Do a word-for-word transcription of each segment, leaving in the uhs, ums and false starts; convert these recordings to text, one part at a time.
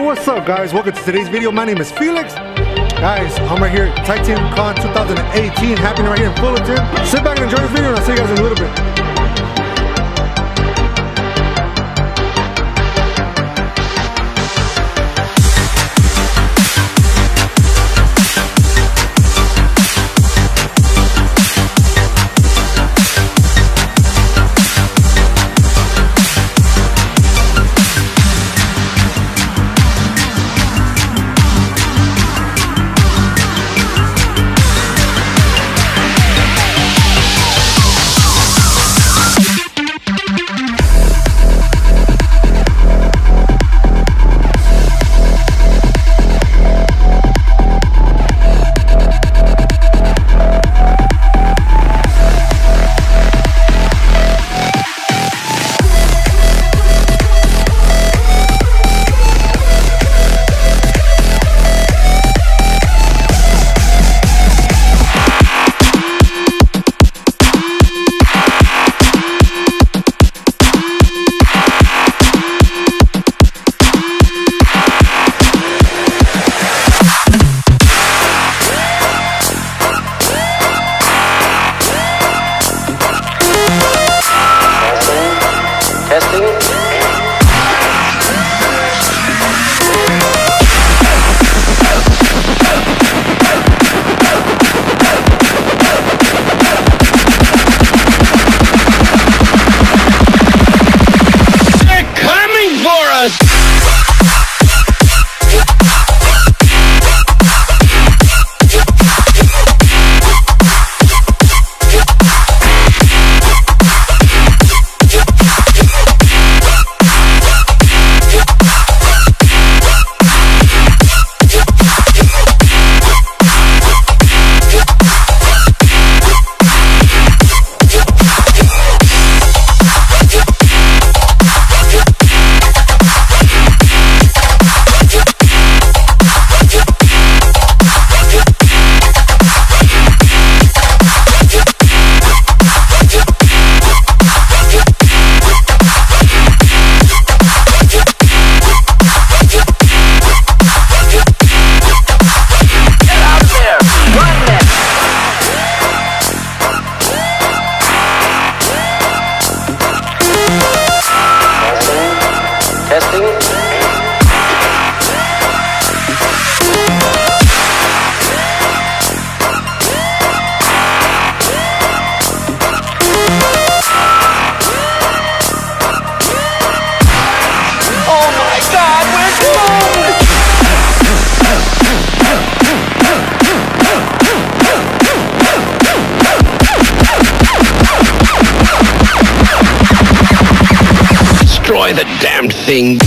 Yo, what's up guys? Welcome to today's video. My name is Felix. Guys, I'm right here at TitanCon twenty eighteen, happening right here in Fullerton. Sit back and enjoy this video and I'll see you guys in a little bit. Destroy the damned thing.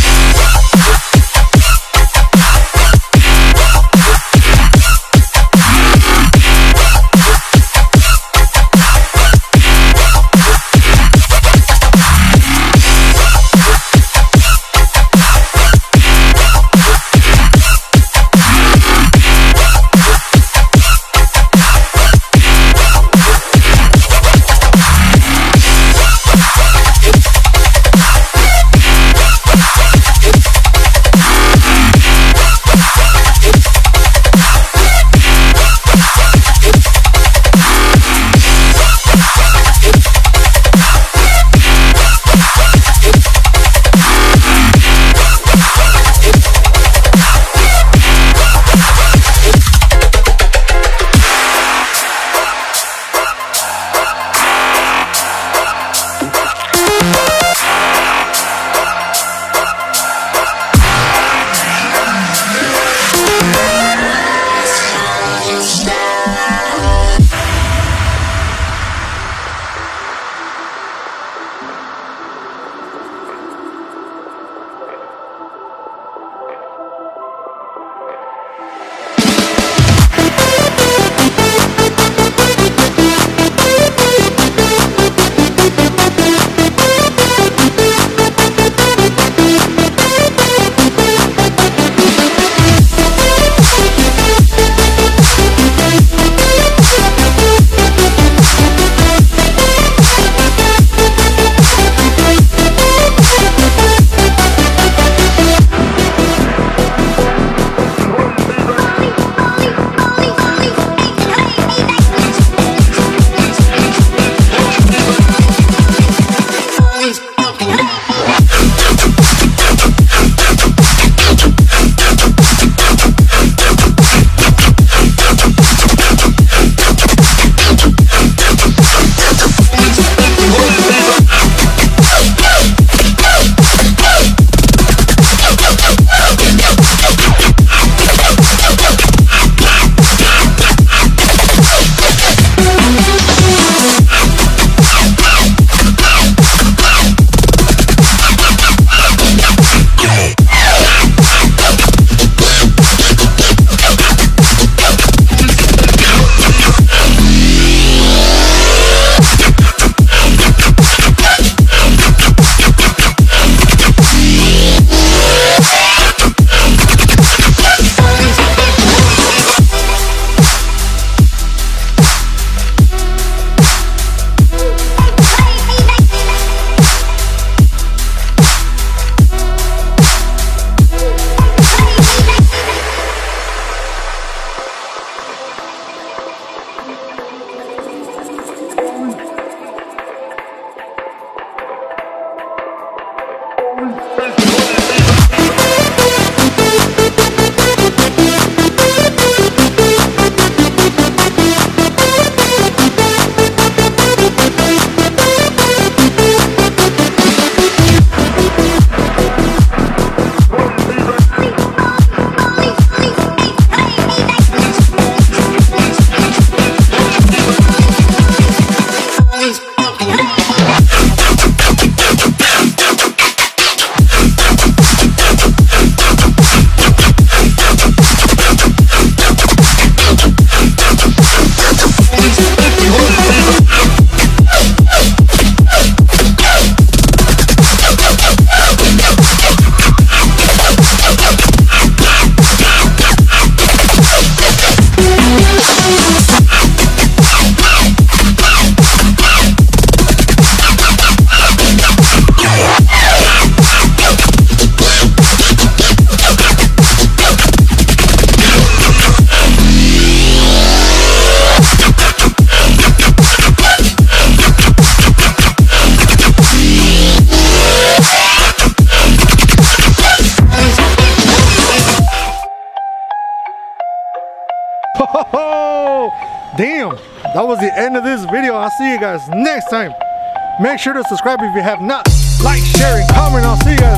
Oh, damn, that was the end of this video. I'll see you guys next time. Make sure to subscribe if you have not. Like, share, and comment. I'll see you guys.